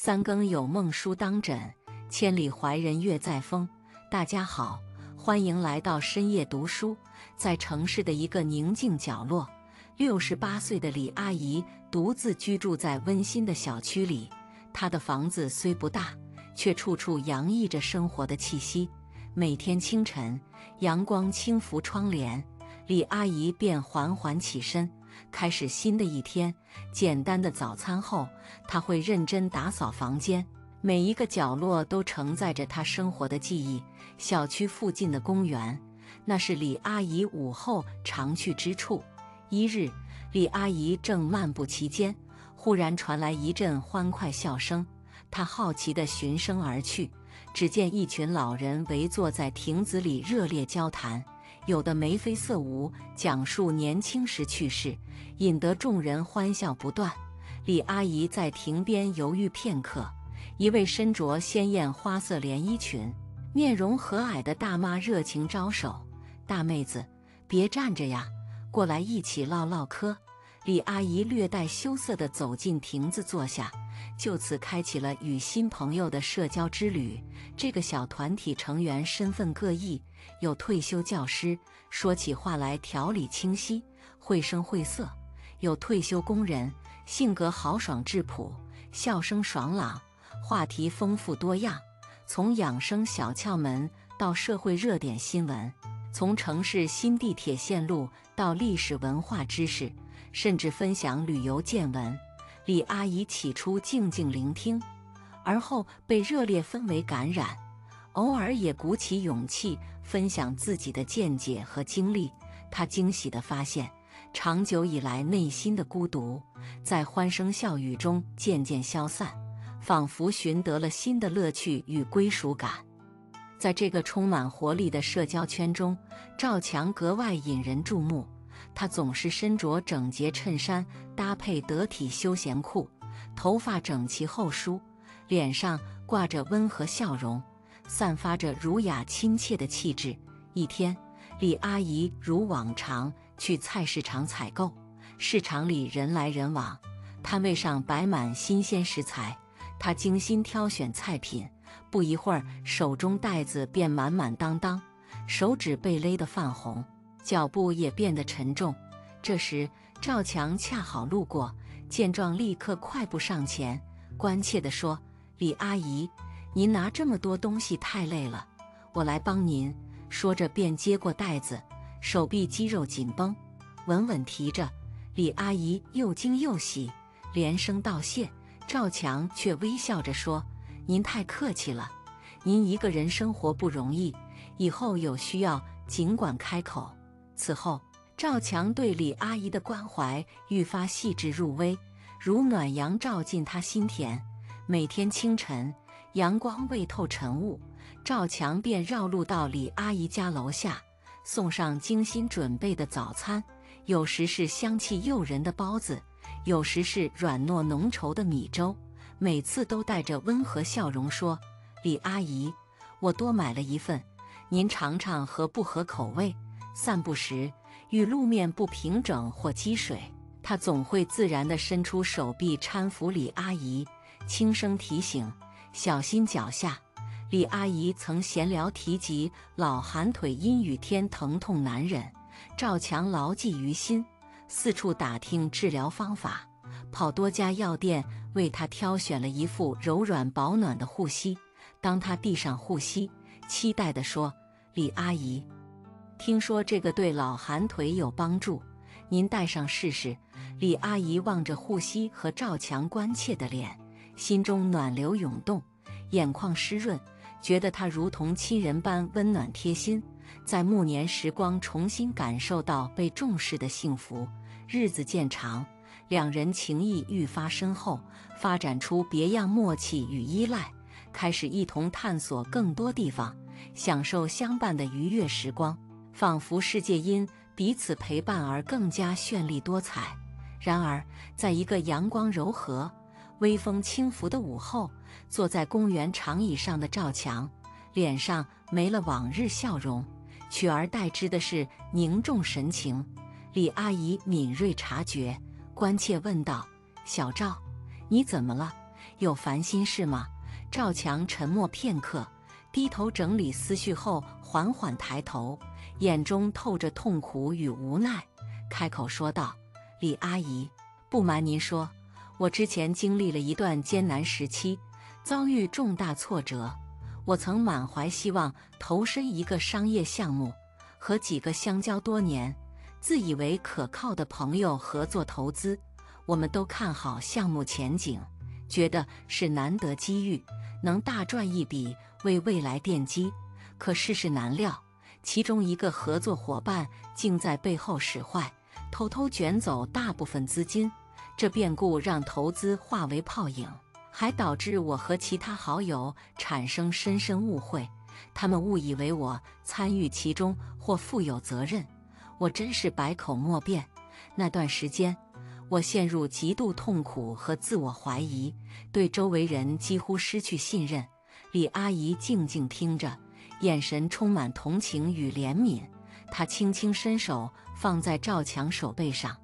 三更有梦书当枕，千里怀人月在风。大家好，欢迎来到深夜读书。在城市的一个宁静角落，68岁的李阿姨独自居住在温馨的小区里。她的房子虽不大，却处处洋溢着生活的气息。每天清晨，阳光轻拂窗帘，李阿姨便缓缓起身，开始新的一天。简单的早餐后，她会认真打扫房间，每一个角落都承载着她生活的记忆。小区附近的公园，那是李阿姨午后常去之处。一日，李阿姨正漫步其间，忽然传来一阵欢快笑声，她好奇地循声而去，只见一群老人围坐在亭子里热烈交谈，有的眉飞色舞，讲述年轻时趣事，引得众人欢笑不断。李阿姨在亭边犹豫片刻，一位身着鲜艳花色连衣裙、面容和蔼的大妈热情招手：“大妹子，别站着呀，过来一起唠唠嗑。”李阿姨略带羞涩地走进亭子坐下，就此开启了与新朋友的社交之旅。这个小团体成员身份各异，有退休教师，说起话来条理清晰，绘声绘色；有退休工人，性格豪爽质朴，笑声爽朗，话题丰富多样，从养生小窍门到社会热点新闻，从城市新地铁线路到历史文化知识，甚至分享旅游见闻。李阿姨起初静静聆听，而后被热烈氛围感染，偶尔也鼓起勇气分享自己的见解和经历。她惊喜地发现，长久以来内心的孤独在欢声笑语中渐渐消散，仿佛寻得了新的乐趣与归属感。在这个充满活力的社交圈中，赵强格外引人注目。他总是身着整洁衬衫，搭配得体休闲裤，头发整齐后梳，脸上挂着温和笑容，散发着儒雅亲切的气质。一天，李阿姨如往常去菜市场采购，市场里人来人往，摊位上摆满新鲜食材。她精心挑选菜品，不一会儿手中袋子便满满当当，手指被勒得泛红，脚步也变得沉重。这时赵强恰好路过，见状立刻快步上前，关切地说：“李阿姨，您拿这么多东西太累了，我来帮您。”说着便接过袋子，手臂肌肉紧绷，稳稳提着。李阿姨又惊又喜，连声道谢。赵强却微笑着说：“您太客气了，您一个人生活不容易，以后有需要尽管开口。”此后，赵强对李阿姨的关怀愈发细致入微，如暖阳照进她心田。每天清晨，阳光未透晨雾，赵强便绕路到李阿姨家楼下，送上精心准备的早餐。有时是香气诱人的包子，有时是软糯浓稠的米粥，每次都带着温和笑容说：“李阿姨，我多买了一份，您尝尝合不合口味。”散步时，遇路面不平整或积水，他总会自然地伸出手臂搀扶李阿姨，轻声提醒：“小心脚下。”李阿姨曾闲聊提及老寒腿因雨天疼痛难忍，赵强牢记于心，四处打听治疗方法，跑多家药店为他挑选了一副柔软保暖的护膝。当他递上护膝，期待地说：“李阿姨，听说这个对老寒腿有帮助，您戴上试试。”李阿姨望着护膝和赵强关切的脸，心中暖流涌动，眼眶湿润，觉得他如同亲人般温暖贴心。在暮年时光重新感受到被重视的幸福。日子渐长，两人情谊愈发深厚，发展出别样默契与依赖，开始一同探索更多地方，享受相伴的愉悦时光。仿佛世界因彼此陪伴而更加绚丽多彩。然而，在一个阳光柔和、微风轻拂的午后，坐在公园长椅上的赵强，脸上没了往日笑容，取而代之的是凝重神情。李阿姨敏锐察觉，关切问道：“小赵，你怎么了？有烦心事吗？”赵强沉默片刻，低头整理思绪后，缓缓抬头，眼中透着痛苦与无奈，开口说道：“李阿姨，不瞒您说，我之前经历了一段艰难时期，遭遇重大挫折。我曾满怀希望投身一个商业项目，和几个相交多年、自以为可靠的朋友合作投资。我们都看好项目前景，觉得是难得机遇，能大赚一笔，为未来奠基。可世事难料，其中一个合作伙伴竟在背后使坏，偷偷卷走大部分资金。这变故让投资化为泡影，还导致我和其他好友产生深深误会。他们误以为我参与其中或负有责任，我真是百口莫辩。那段时间，我陷入极度痛苦和自我怀疑，对周围人几乎失去信任。”李阿姨静静听着，眼神充满同情与怜悯。她轻轻伸手放在赵强手背上，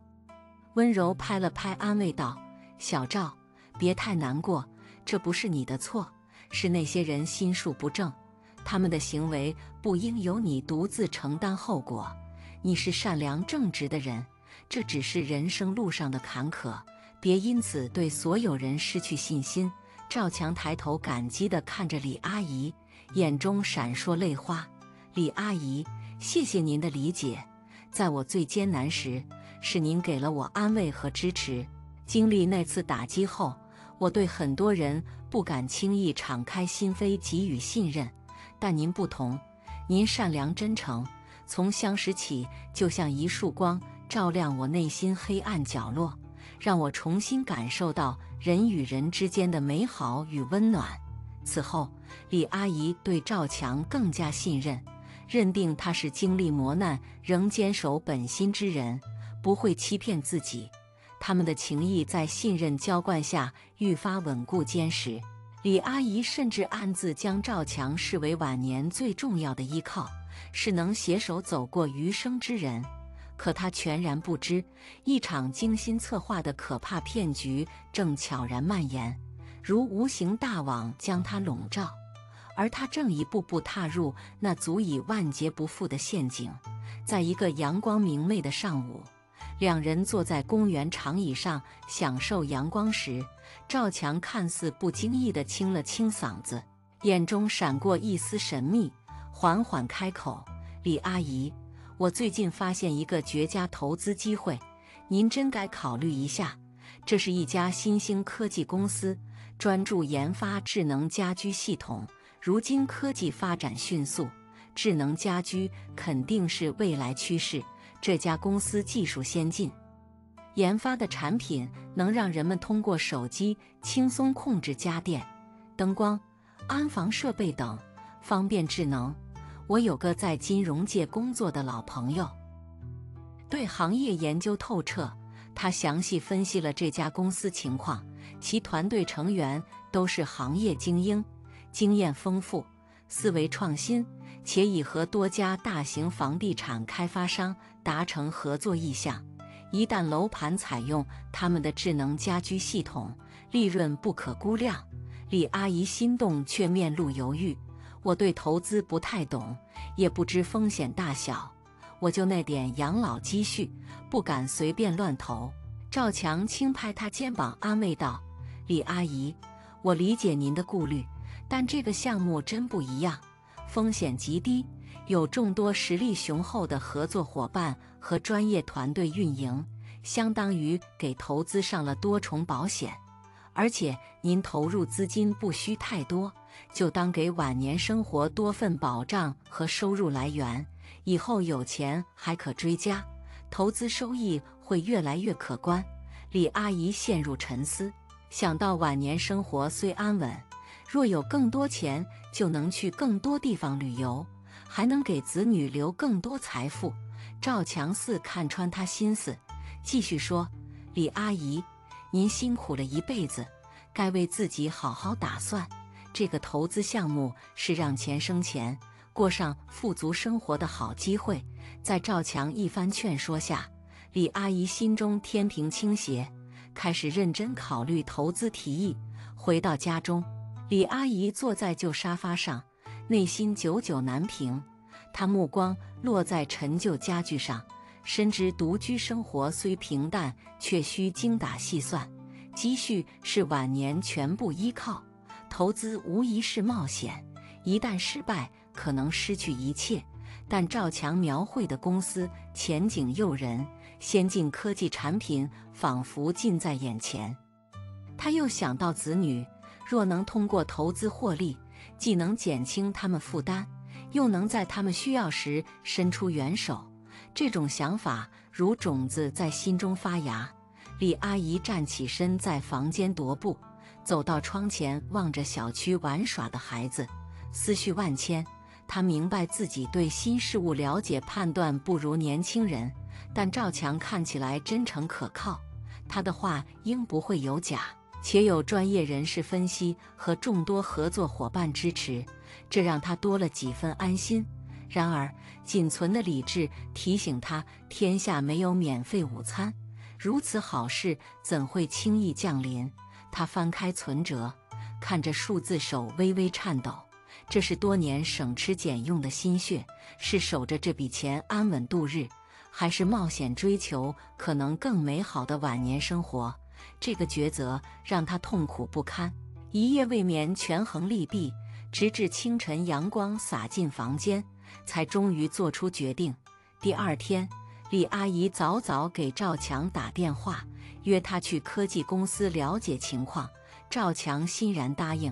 温柔拍了拍，安慰道：“小赵，别太难过，这不是你的错，是那些人心术不正，他们的行为不应由你独自承担后果。你是善良正直的人，这只是人生路上的坎坷，别因此对所有人失去信心。”赵强抬头感激地看着李阿姨，眼中闪烁泪花。“李阿姨，谢谢您的理解，在我最艰难时，是您给了我安慰和支持。经历那次打击后，我对很多人不敢轻易敞开心扉给予信任，但您不同，您善良真诚，从相识起就像一束光，照亮我内心黑暗角落，让我重新感受到人与人之间的美好与温暖。”此后，李阿姨对赵强更加信任，认定他是经历磨难仍坚守本心之人，不会欺骗自己。他们的情谊在信任浇灌下愈发稳固坚实。李阿姨甚至暗自将赵强视为晚年最重要的依靠，是能携手走过余生之人。可他全然不知，一场精心策划的可怕骗局正悄然蔓延，如无形大网将他笼罩，而他正一步步踏入那足以万劫不复的陷阱。在一个阳光明媚的上午，两人坐在公园长椅上享受阳光时，赵强看似不经意地清了清嗓子，眼中闪过一丝神秘，缓缓开口：“李阿姨，我最近发现一个绝佳投资机会，您真该考虑一下。这是一家新兴科技公司，专注研发智能家居系统。如今科技发展迅速，智能家居肯定是未来趋势。这家公司技术先进，研发的产品能让人们通过手机轻松控制家电、灯光、安防设备等，方便智能。我有个在金融界工作的老朋友，对行业研究透彻，他详细分析了这家公司情况，其团队成员都是行业精英，经验丰富，思维创新，且已和多家大型房地产开发商达成合作意向。一旦楼盘采用他们的智能家居系统，利润不可估量。”李阿姨心动却面露犹豫：“我对投资不太懂，也不知风险大小，我就那点养老积蓄，不敢随便乱投。”赵强轻拍她肩膀安慰道：“李阿姨，我理解您的顾虑，但这个项目真不一样，风险极低，有众多实力雄厚的合作伙伴和专业团队运营，相当于给投资上了多重保险。而且您投入资金不需太多，就当给晚年生活多份保障和收入来源，以后有钱还可追加，投资收益会越来越可观。”李阿姨陷入沉思，想到晚年生活虽安稳，若有更多钱就能去更多地方旅游，还能给子女留更多财富。赵强似看穿她心思，继续说：“李阿姨，您辛苦了一辈子，该为自己好好打算。这个投资项目是让钱生钱，过上富足生活的好机会。”在赵强一番劝说下，李阿姨心中天平倾斜，开始认真考虑投资提议，回到家中，李阿姨坐在旧沙发上，内心久久难平。她目光落在陈旧家具上，深知独居生活虽平淡，却需精打细算。积蓄是晚年全部依靠，投资无疑是冒险，一旦失败，可能失去一切。 但赵强描绘的公司前景诱人，先进科技产品仿佛近在眼前。他又想到子女，若能通过投资获利，既能减轻他们负担，又能在他们需要时伸出援手。这种想法如种子在心中发芽。李阿姨站起身，在房间踱步，走到窗前，望着小区玩耍的孩子，思绪万千。 他明白自己对新事物了解判断不如年轻人，但赵强看起来真诚可靠，他的话应不会有假，且有专业人士分析和众多合作伙伴支持，这让他多了几分安心。然而，仅存的理智提醒他：天下没有免费午餐，如此好事怎会轻易降临？他翻开存折，看着数字，手微微颤抖。 这是多年省吃俭用的心血，是守着这笔钱安稳度日，还是冒险追求可能更美好的晚年生活？这个抉择让他痛苦不堪，一夜未眠，权衡利弊，直至清晨阳光洒进房间，才终于做出决定。第二天，李阿姨早早给赵强打电话，约他去科技公司了解情况。赵强欣然答应。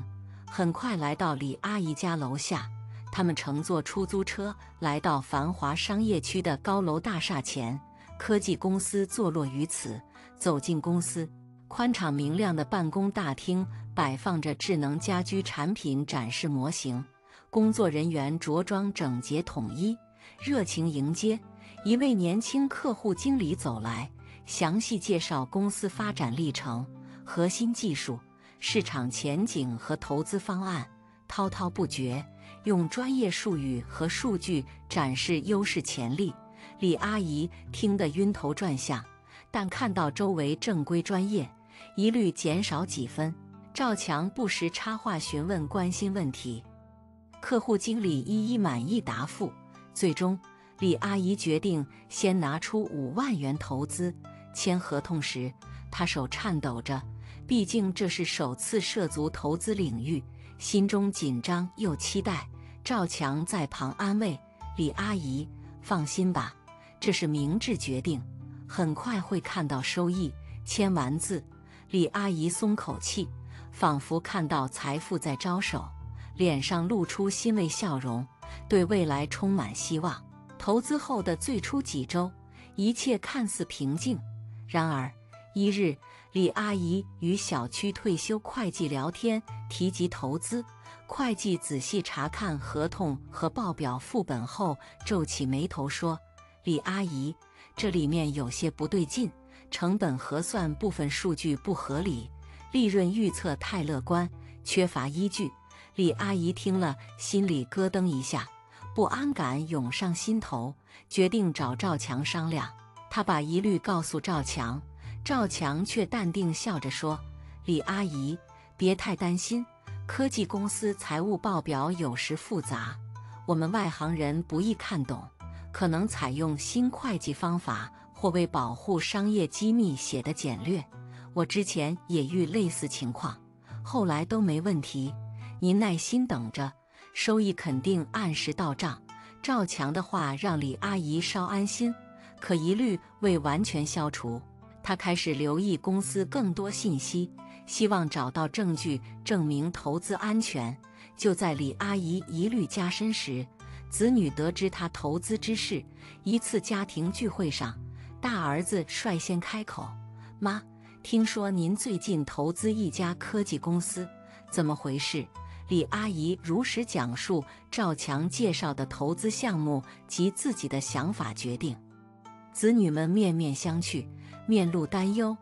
很快来到李阿姨家楼下，他们乘坐出租车来到繁华商业区的高楼大厦前。科技公司坐落于此。走进公司，宽敞明亮的办公大厅摆放着智能家居产品展示模型，工作人员着装整洁统一，热情迎接一位年轻客户经理走来，详细介绍公司发展历程、核心技术。 市场前景和投资方案，滔滔不绝，用专业术语和数据展示优势潜力。李阿姨听得晕头转向，但看到周围正规专业，疑虑减少几分。赵强不时插话询问关心问题，客户经理一一满意答复。最终，李阿姨决定先拿出5万元投资。签合同时，她手颤抖着。 毕竟这是首次涉足投资领域，心中紧张又期待。赵强在旁安慰李阿姨：“放心吧，这是明智决定，很快会看到收益。”签完字，李阿姨松口气，仿佛看到财富在招手，脸上露出欣慰笑容，对未来充满希望。投资后的最初几周，一切看似平静，然而一日。 李阿姨与小区退休会计聊天，提及投资。会计仔细查看合同和报表副本后，皱起眉头说：“李阿姨，这里面有些不对劲，成本核算部分数据不合理，利润预测太乐观，缺乏依据。”李阿姨听了，心里咯噔一下，不安感涌上心头，决定找赵强商量。她把疑虑告诉赵强。 赵强却淡定笑着说：“李阿姨，别太担心。科技公司财务报表有时复杂，我们外行人不易看懂，可能采用新会计方法或为保护商业机密写的简略。我之前也遇类似情况，后来都没问题。您耐心等着，收益肯定按时到账。”赵强的话让李阿姨稍安心，可疑虑未完全消除。 他开始留意公司更多信息，希望找到证据证明投资安全。就在李阿姨疑虑加深时，子女得知她投资之事。一次家庭聚会上，大儿子率先开口：“妈，听说您最近投资一家科技公司，怎么回事？”李阿姨如实讲述赵强介绍的投资项目及自己的想法决定。子女们面面相觑。 面露担忧，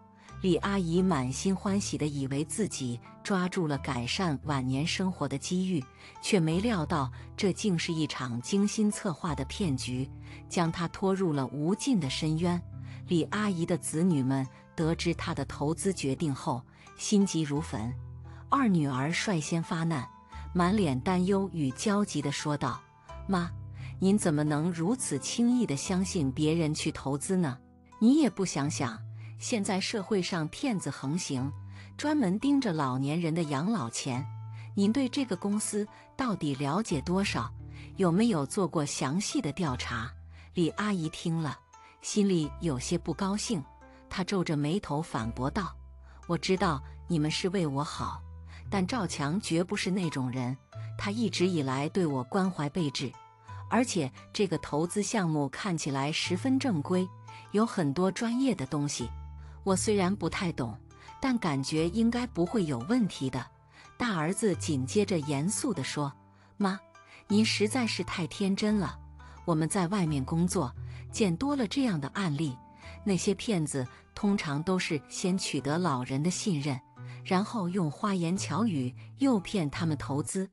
李阿姨满心欢喜地以为自己抓住了改善晚年生活的机遇，却没料到这竟是一场精心策划的骗局，将她拖入了无尽的深渊。李阿姨的子女们得知她的投资决定后，心急如焚，二女儿率先发难，满脸担忧与焦急地说道：“妈，您怎么能如此轻易地相信别人去投资呢？你也不想想，现在社会上骗子横行，专门盯着老年人的养老钱。您对这个公司到底了解多少？有没有做过详细的调查？”李阿姨听了，心里有些不高兴，她皱着眉头反驳道：“我知道你们是为我好，但赵强绝不是那种人，他一直以来对我关怀备至，而且这个投资项目看起来十分正规，有很多专业的东西。我虽然不太懂，但感觉应该不会有问题的。”大儿子紧接着严肃地说：“妈，您实在是太天真了。我们在外面工作，见多了这样的案例，那些骗子通常都是先取得老人的信任，然后用花言巧语诱骗他们投资。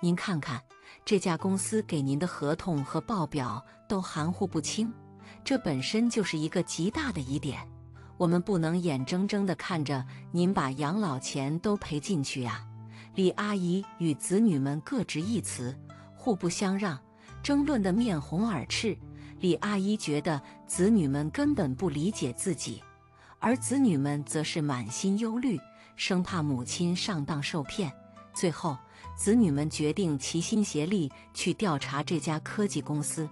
您看看，这家公司给您的合同和报表都含糊不清，这本身就是一个极大的疑点。我们不能眼睁睁地看着您把养老钱都赔进去啊！”李阿姨与子女们各执一词，互不相让，争论得面红耳赤。李阿姨觉得子女们根本不理解自己，而子女们则是满心忧虑，生怕母亲上当受骗。最后，子女们决定齐心协力去调查这家科技公司，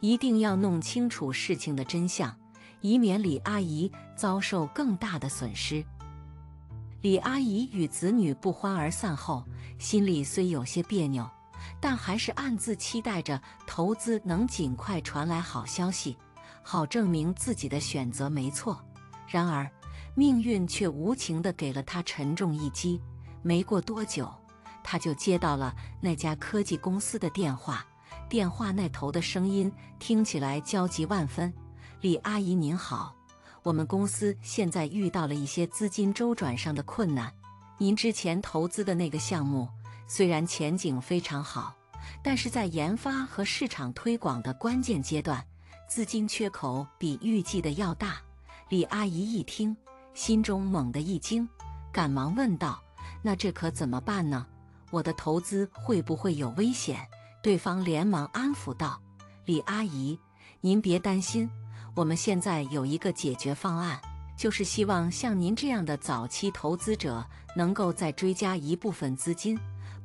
一定要弄清楚事情的真相，以免李阿姨遭受更大的损失。李阿姨与子女不欢而散后，心里虽有些别扭，但还是暗自期待着投资能尽快传来好消息，好证明自己的选择没错。然而，命运却无情地给了她沉重一击。没过多久，她就接到了那家科技公司的电话，电话那头的声音听起来焦急万分：“李阿姨您好，我们公司现在遇到了一些资金周转上的困难。您之前投资的那个项目虽然前景非常好，但是在研发和市场推广的关键阶段，资金缺口比预计的要大。”李阿姨一听，心中猛地一惊，赶忙问道：“那这可怎么办呢？我的投资会不会有危险？”对方连忙安抚道：“李阿姨，您别担心，我们现在有一个解决方案，就是希望像您这样的早期投资者能够再追加一部分资金，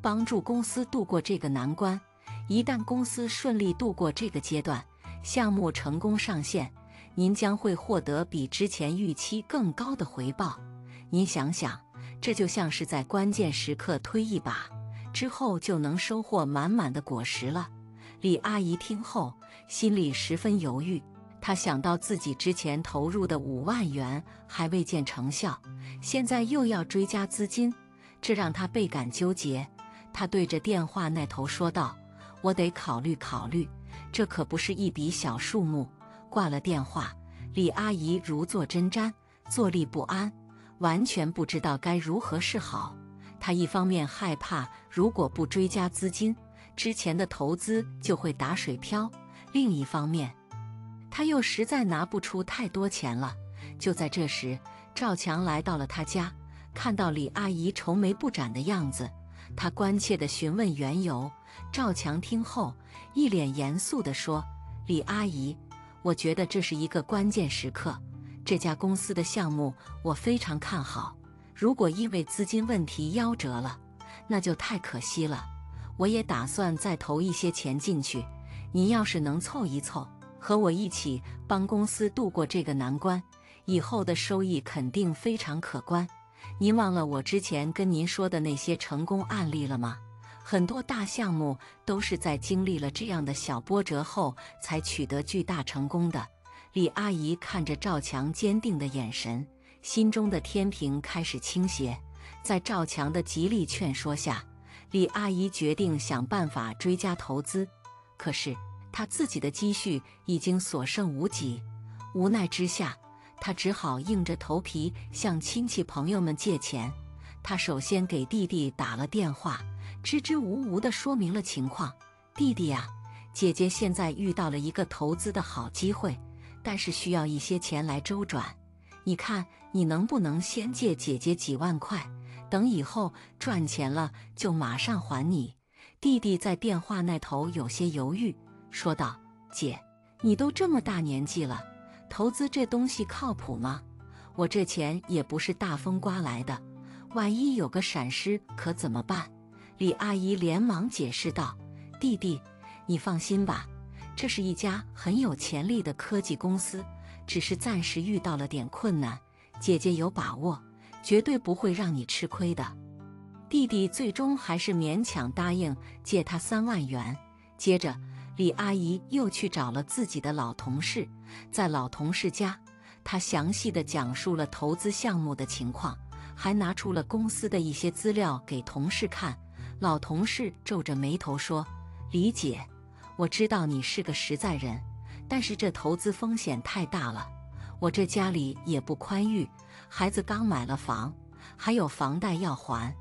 帮助公司度过这个难关。一旦公司顺利度过这个阶段，项目成功上线，您将会获得比之前预期更高的回报。您想想，这就像是在关键时刻推一把，之后就能收获满满的果实了。”李阿姨听后，心里十分犹豫。她想到自己之前投入的5万元还未见成效，现在又要追加资金，这让她倍感纠结。她对着电话那头说道：“我得考虑考虑，这可不是一笔小数目。”挂了电话，李阿姨如坐针毡，坐立不安，完全不知道该如何是好。她一方面害怕如果不追加资金，之前的投资就会打水漂，另一方面她又实在拿不出太多钱了。就在这时，赵强来到了她家，看到李阿姨愁眉不展的样子，他关切地询问缘由。赵强听后，一脸严肃地说：“李阿姨，我觉得这是一个关键时刻，这家公司的项目我非常看好，如果因为资金问题夭折了，那就太可惜了。我也打算再投一些钱进去，您要是能凑一凑，和我一起帮公司度过这个难关，以后的收益肯定非常可观。您忘了我之前跟您说的那些成功案例了吗？很多大项目都是在经历了这样的小波折后才取得巨大成功的。”李阿姨看着赵强坚定的眼神，心中的天平开始倾斜。在赵强的极力劝说下，李阿姨决定想办法追加投资。可是她自己的积蓄已经所剩无几，无奈之下，她只好硬着头皮向亲戚朋友们借钱。她首先给弟弟打了电话，支支吾吾地说明了情况：“弟弟呀，姐姐现在遇到了一个投资的好机会，但是需要一些钱来周转。你看，你能不能先借姐姐几万块？等以后赚钱了就马上还你。”弟弟在电话那头有些犹豫，说道：“姐，你都这么大年纪了，投资这东西靠谱吗？我这钱也不是大风刮来的，万一有个闪失可怎么办？”李阿姨连忙解释道：“弟弟，你放心吧，这是一家很有潜力的科技公司，只是暂时遇到了点困难，姐姐有把握，绝对不会让你吃亏的。”弟弟最终还是勉强答应借他3万元。接着，李阿姨又去找了自己的老同事，在老同事家，她详细的讲述了投资项目的情况，还拿出了公司的一些资料给同事看。老同事皱着眉头说：“李姐，我知道你是个实在人，但是这投资风险太大了。我这家里也不宽裕，孩子刚买了房，还有房贷要还，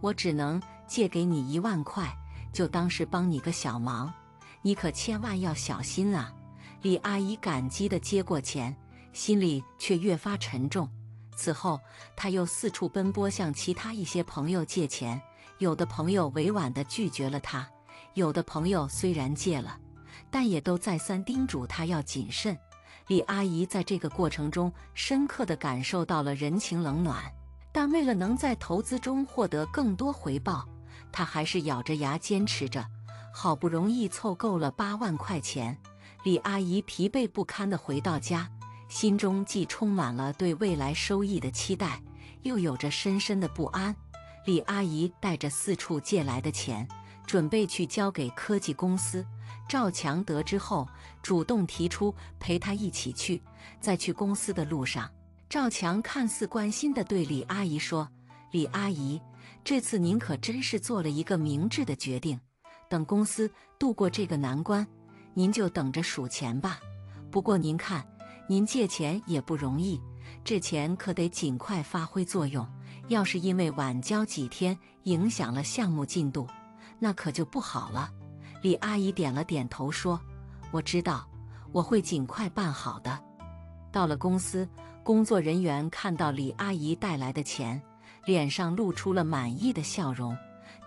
我只能借给你1万块，就当是帮你个小忙，你可千万要小心啊。”李阿姨感激地接过钱，心里却越发沉重。此后，她又四处奔波，向其他一些朋友借钱。有的朋友委婉地拒绝了他，有的朋友虽然借了，但也都再三叮嘱他要谨慎。李阿姨在这个过程中深刻地感受到了人情冷暖，但为了能在投资中获得更多回报，她还是咬着牙坚持着。好不容易凑够了8万块钱，李阿姨疲惫不堪地回到家，心中既充满了对未来收益的期待，又有着深深的不安。李阿姨带着四处借来的钱，准备去交给科技公司。赵强得知后，主动提出陪她一起去。在去公司的路上，赵强看似关心地对李阿姨说：“李阿姨，这次您可真是做了一个明智的决定。等公司度过这个难关，您就等着数钱吧。不过您看，您借钱也不容易，这钱可得尽快发挥作用。要是因为晚交几天影响了项目进度，那可就不好了。”李阿姨点了点头说：“我知道，我会尽快办好的。”到了公司，工作人员看到李阿姨带来的钱，脸上露出了满意的笑容。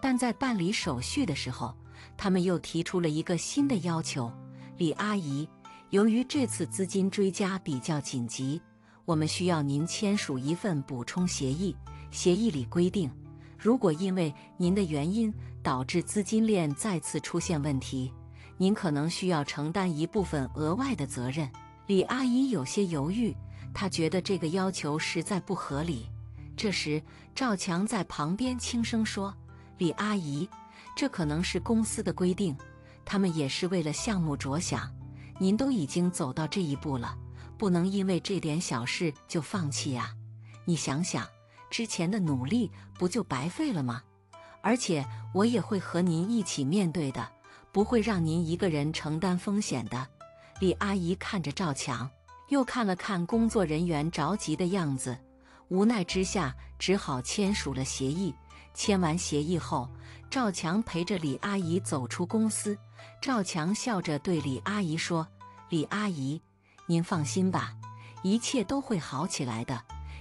但在办理手续的时候，他们又提出了一个新的要求：“李阿姨，由于这次资金追加比较紧急，我们需要您签署一份补充协议。协议里规定，如果因为您的原因导致资金链再次出现问题，您可能需要承担一部分额外的责任。”李阿姨有些犹豫，她觉得这个要求实在不合理。这时，赵强在旁边轻声说：“李阿姨，这可能是公司的规定，他们也是为了项目着想。您都已经走到这一步了，不能因为这点小事就放弃呀。你想想，之前的努力不就白费了吗？而且我也会和您一起面对的，不会让您一个人承担风险的。”李阿姨看着赵强，又看了看工作人员着急的样子，无奈之下只好签署了协议。签完协议后，赵强陪着李阿姨走出公司。赵强笑着对李阿姨说：“李阿姨，您放心吧，一切都会好起来的。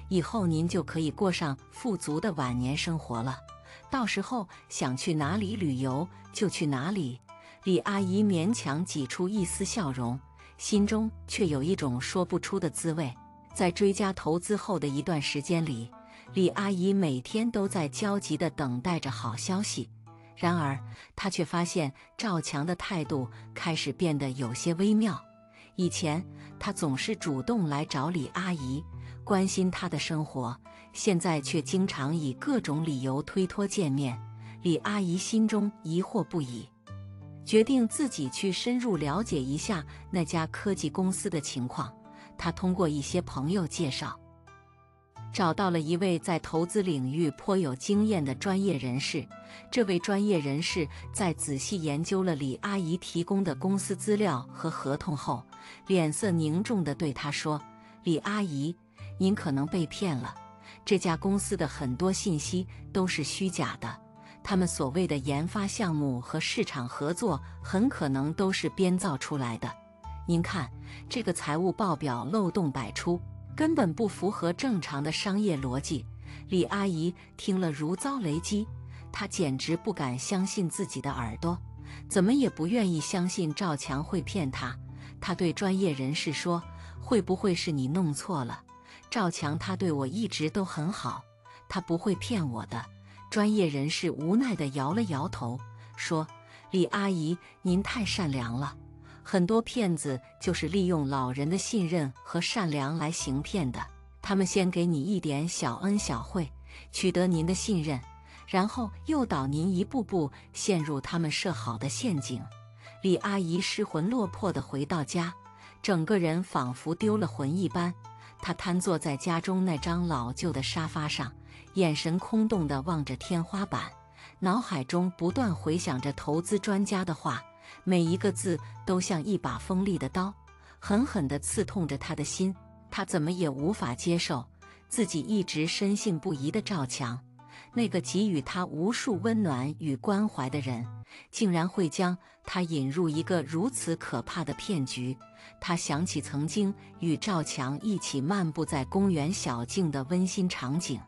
以后您就可以过上富足的晚年生活了，到时候想去哪里旅游就去哪里。”李阿姨勉强挤出一丝笑容，心中却有一种说不出的滋味。在追加投资后的一段时间里，李阿姨每天都在焦急地等待着好消息。然而，她却发现赵强的态度开始变得有些微妙。以前，他总是主动来找李阿姨，关心她的生活，现在却经常以各种理由推脱见面。李阿姨心中疑惑不已，决定自己去深入了解一下那家科技公司的情况。她通过一些朋友介绍，找到了一位在投资领域颇有经验的专业人士。这位专业人士在仔细研究了李阿姨提供的公司资料和合同后，脸色凝重地对她说：“李阿姨，您可能被骗了。这家公司的很多信息都是虚假的，他们所谓的研发项目和市场合作很可能都是编造出来的。您看，这个财务报表漏洞百出，根本不符合正常的商业逻辑。李阿姨听了如遭雷击，她简直不敢相信自己的耳朵，怎么也不愿意相信赵强会骗她。她对专业人士说：“会不会是你弄错了？赵强他对我一直都很好，他不会骗我的。”专业人士无奈地摇了摇头，说：“李阿姨，您太善良了。很多骗子就是利用老人的信任和善良来行骗的。他们先给你一点小恩小惠，取得您的信任，然后诱导您一步步陷入他们设好的陷阱。”李阿姨失魂落魄地回到家，整个人仿佛丢了魂一般。她瘫坐在家中那张老旧的沙发上，眼神空洞地望着天花板，脑海中不断回想着投资专家的话，每一个字都像一把锋利的刀，狠狠地刺痛着她的心。她怎么也无法接受自己一直深信不疑的赵强，那个给予她无数温暖与关怀的人，竟然会将她引入一个如此可怕的骗局。她想起曾经与赵强一起漫步在公园小径的温馨场景，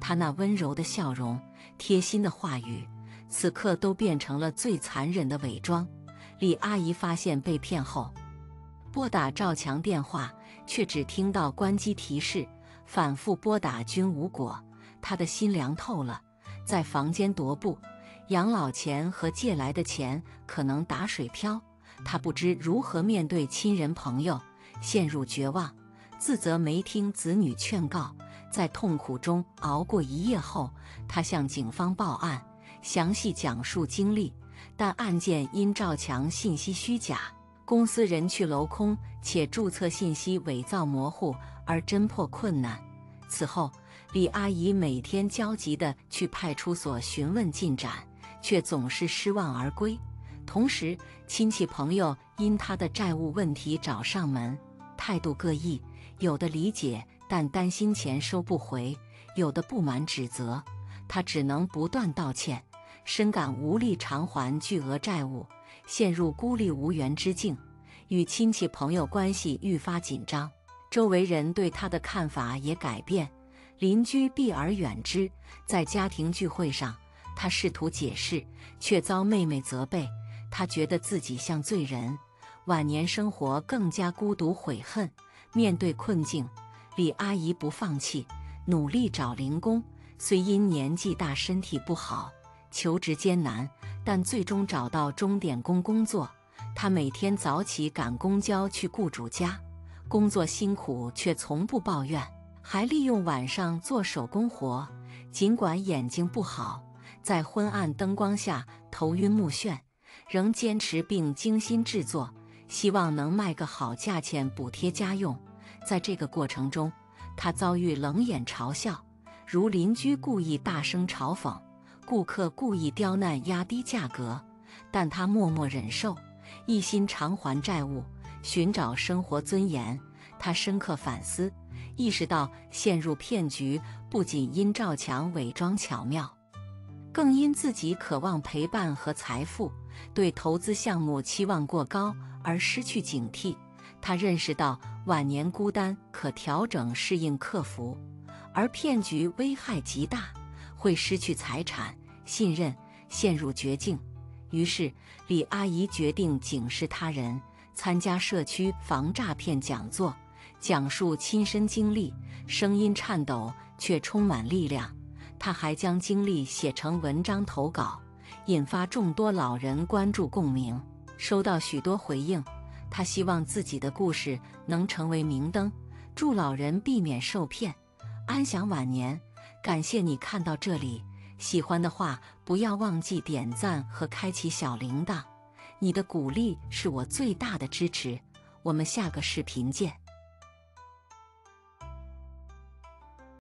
她那温柔的笑容，贴心的话语，此刻都变成了最残忍的伪装。李阿姨发现被骗后，拨打赵强电话，却只听到关机提示，反复拨打均无果。她的心凉透了，在房间踱步，养老钱和借来的钱可能打水漂。她不知如何面对亲人朋友，陷入绝望，自责没听子女劝告，在痛苦中熬过一夜后，她向警方报案，详细讲述经历。但案件因赵强信息虚假，公司人去楼空，且注册信息伪造模糊而侦破困难。此后，李阿姨每天焦急地去派出所询问进展，却总是失望而归。同时，亲戚朋友因她的债务问题找上门，态度各异，有的理解，但担心钱收不回；有的不满指责，她只能不断道歉，深感无力偿还巨额债务，陷入孤立无援之境，与亲戚朋友关系愈发紧张，周围人对她的看法也改变，邻居避而远之。在家庭聚会上，她试图解释，却遭妹妹责备，她觉得自己像罪人，晚年生活更加孤独悔恨。面对困境，李阿姨不放弃，努力找零工，虽因年纪大身体不好，求职艰难，但最终找到钟点工工作。她每天早起赶公交去雇主家，工作辛苦却从不抱怨，还利用晚上做手工活。尽管眼睛不好，在昏暗灯光下头晕目眩，仍坚持并精心制作，希望能卖个好价钱补贴家用。在这个过程中，她遭遇冷眼嘲笑，如邻居故意大声嘲讽，顾客故意刁难压低价格，但她默默忍受，一心偿还债务，寻找生活尊严。她深刻反思，意识到陷入骗局不仅因赵强伪装巧妙，更因自己渴望陪伴和财富，对投资项目期望过高而失去警惕。她认识到晚年孤单可调整适应克服，而骗局危害极大，会失去财产、信任，陷入绝境。于是，李阿姨决定警示他人，参加社区防诈骗讲座，讲述亲身经历，声音颤抖却充满力量。她还将经历写成文章投稿，引发众多老人关注共鸣，收到许多回应。她希望自己的故事能成为明灯，助老人避免受骗，安享晚年。感谢你看到这里，喜欢的话不要忘记点赞和开启小铃铛，你的鼓励是我最大的支持。我们下个视频见。